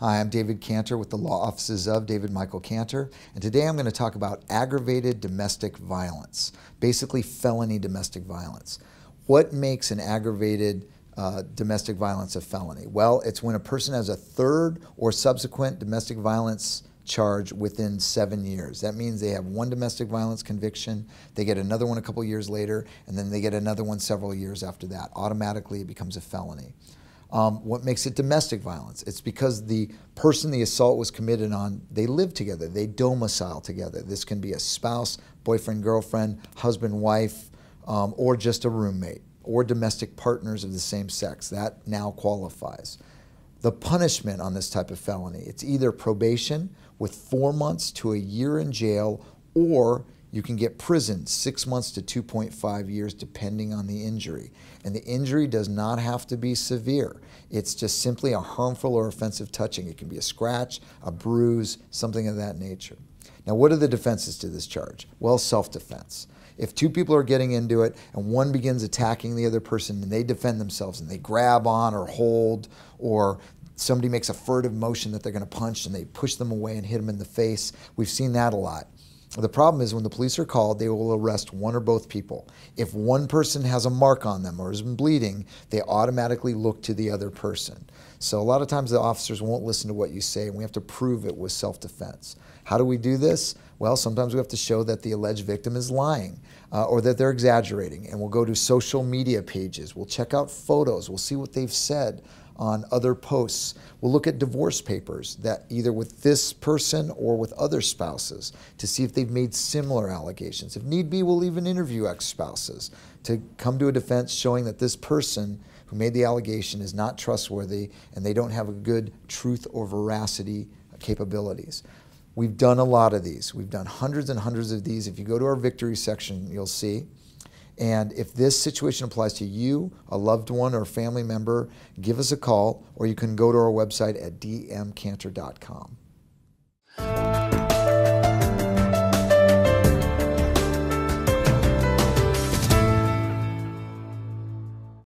Hi, I'm David Cantor with the law offices of David Michael Cantor, and today I'm going to talk about aggravated domestic violence, basically felony domestic violence. What makes an aggravated domestic violence a felony? Well, it's when a person has a third or subsequent domestic violence charge within 7 years. That means they have one domestic violence conviction, they get another one a couple years later, and then they get another one several years after that. Automatically it becomes a felony. What makes it domestic violence? It's because the person the assault was committed on, they live together, they domicile together. This can be a spouse, boyfriend, girlfriend, husband, wife, or just a roommate, or domestic partners of the same sex. That now qualifies. The punishment on this type of felony, it's either probation with 4 months to a year in jail, or you can get prison 6 months to 2.5 years depending on the injury. And the injury does not have to be severe. It's just simply a harmful or offensive touching. It can be a scratch, a bruise, something of that nature. Now, what are the defenses to this charge? Well, self-defense. If two people are getting into it and one begins attacking the other person and they defend themselves and they grab on or hold, or somebody makes a furtive motion that they're going to punch and they push them away and hit them in the face, we've seen that a lot. The problem is when the police are called, they will arrest one or both people. If one person has a mark on them or has been bleeding, they automatically look to the other person. So a lot of times the officers won't listen to what you say, and we have to prove it with self-defense. How do we do this? Well, sometimes we have to show that the alleged victim is lying or that they're exaggerating, and we'll go to social media pages. We'll check out photos. We'll see what they've said on other posts. We'll look at divorce papers that either with this person or with other spouses to see if they've made similar allegations. If need be, we'll even interview ex-spouses to come to a defense showing that this person who made the allegation is not trustworthy and they don't have a good truth or veracity capabilities. We've done a lot of these. We've done hundreds and hundreds of these. If you go to our victory section, you'll see. And if this situation applies to you, a loved one, or a family member, give us a call, or you can go to our website at dmcantor.com.